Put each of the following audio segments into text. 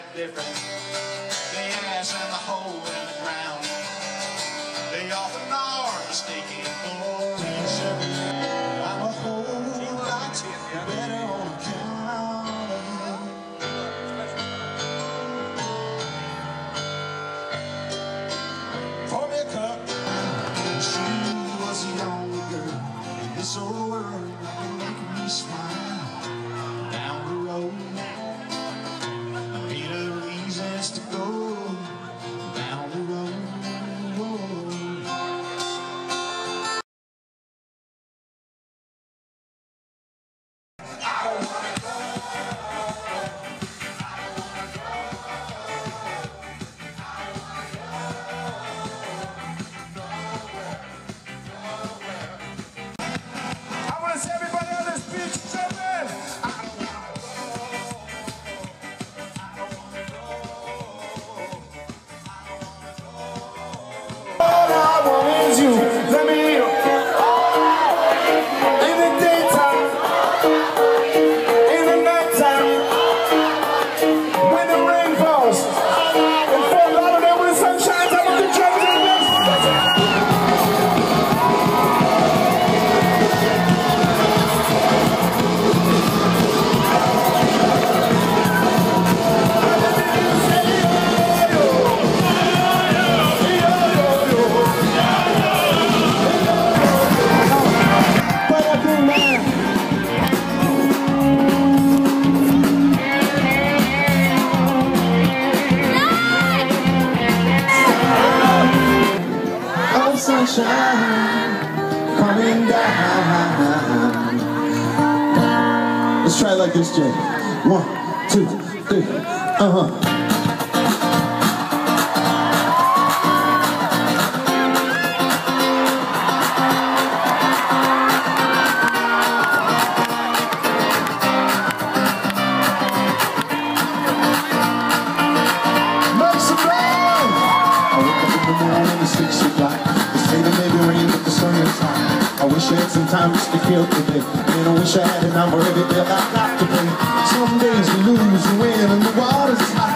that different. The ass and the hole in the ground. They often are mistaken for each other. I'm a whole lot better on account of you. Pour me a cup. She was the only girl in this old world that could make me smile. Down the road, I need a reason to go. Down the road, I don't wanna go. I don't wanna go. I don't wanna go. Nowhere, nowhere. I wanna see everybody on this beach jumping. Sunshine coming down. Let's try it like this, Jay. 1, 2, 3. Make some noise. I wake up in the morning at 6 o'clock. I wish I had some time just to kill today. Man, I wish I had an hour every day I'd like to play. Some days you lose and win and the water's hot.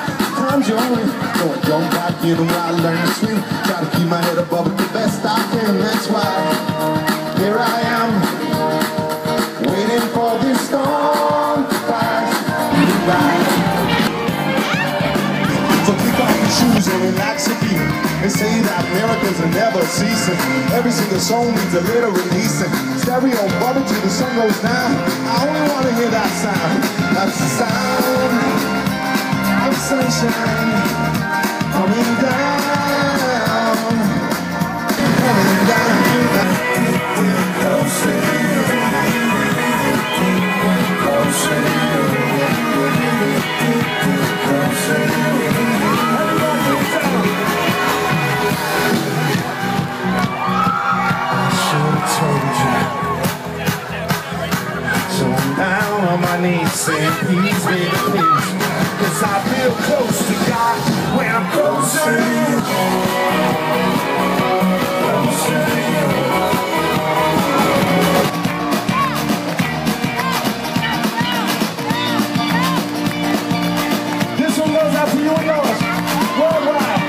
Times you only go a young back in a while, learn to swim. Try to keep my head above it the best I can. That's why here I am, waiting for this storm to pass me by. So kick off your shoes and relax your feet. They say that miracles are never ceasing. Every single song needs a little releasing. Stereo bubble till the sun goes down. I only want to hear that sound. That's the sound of sunshine coming down. Coming down. Saying please, baby, please, 'cause I feel close to God when I'm closer to you. Closer to you. This one goes out to you and yours, worldwide.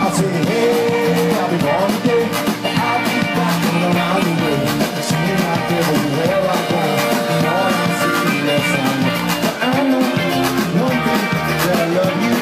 I say, hey, I'll be born today, but I'll be back around the way. Singing out there everywhere I go. I know that I love you.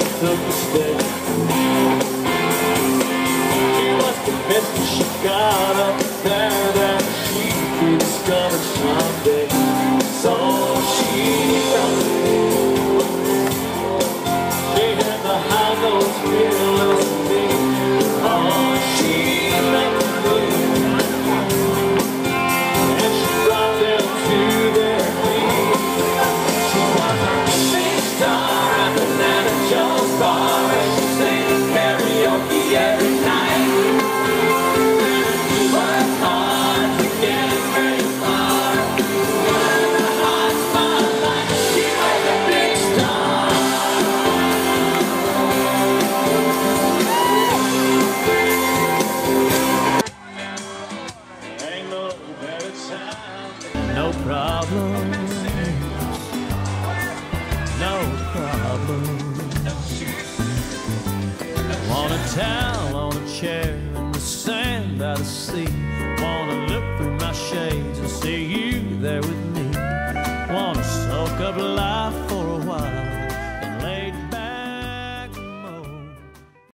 Thursday. It was the best that she got up there that she could discover someday. So she found it. She had the high notes, real thing. Oh, she found it. And she brought them to their feet. She was a big star at the Nana Joe bar, and she sang karaoke every night. It was hard to get very far. In a hot spotlight, she was a big star. Ain't no better time. No problem. No problem. On a towel, on a chair, in the sand by the sea.